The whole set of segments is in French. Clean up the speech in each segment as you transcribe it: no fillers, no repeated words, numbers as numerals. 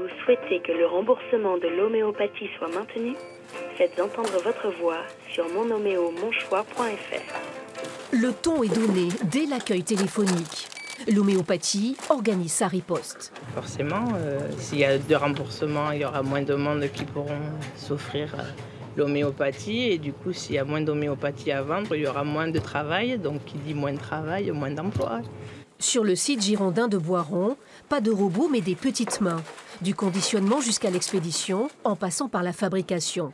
vous souhaitez que le remboursement de l'homéopathie soit maintenu, faites entendre votre voix sur monhoméo-monchoir.fr. Le ton est donné dès l'accueil téléphonique. L'homéopathie organise sa riposte. Forcément, s'il y a de remboursements, il y aura moins de monde qui pourront s'offrir l'homéopathie. Et du coup, s'il y a moins d'homéopathie à vendre, il y aura moins de travail. Donc, qui dit moins de travail, moins d'emploi. Sur le site girondin de Boiron, pas de robots mais des petites mains. Du conditionnement jusqu'à l'expédition, en passant par la fabrication.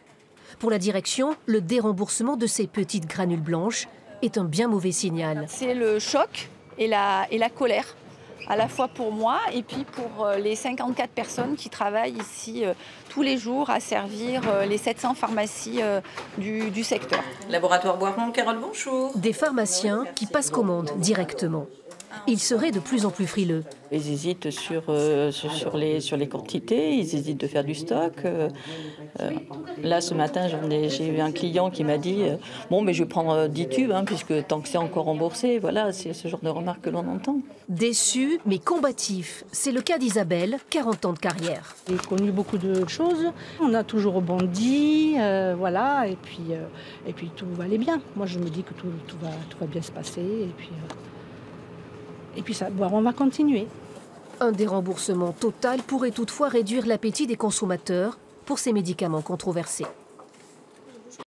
Pour la direction, le déremboursement de ces petites granules blanches est un bien mauvais signal. C'est le choc et la colère, à la fois pour moi et puis pour les 54 personnes qui travaillent ici tous les jours à servir les 700 pharmacies du secteur. Laboratoire Boiron, Carole, bonjour. Des pharmaciens qui passent commande directement. Ils seraient de plus en plus frileux. Ils hésitent sur les quantités, ils hésitent de faire du stock. Là, ce matin, j'ai eu un client qui m'a dit « Bon, mais je vais prendre 10 tubes, hein, puisque tant que c'est encore remboursé ». Voilà, c'est ce genre de remarques que l'on entend. Déçu, mais combatif. C'est le cas d'Isabelle, 40 ans de carrière. J'ai connu beaucoup de choses. On a toujours rebondi, voilà, et puis tout va aller bien. Moi, je me dis que tout va bien se passer, et puis ça, Boiron va continuer. Un déremboursement total pourrait toutefois réduire l'appétit des consommateurs pour ces médicaments controversés.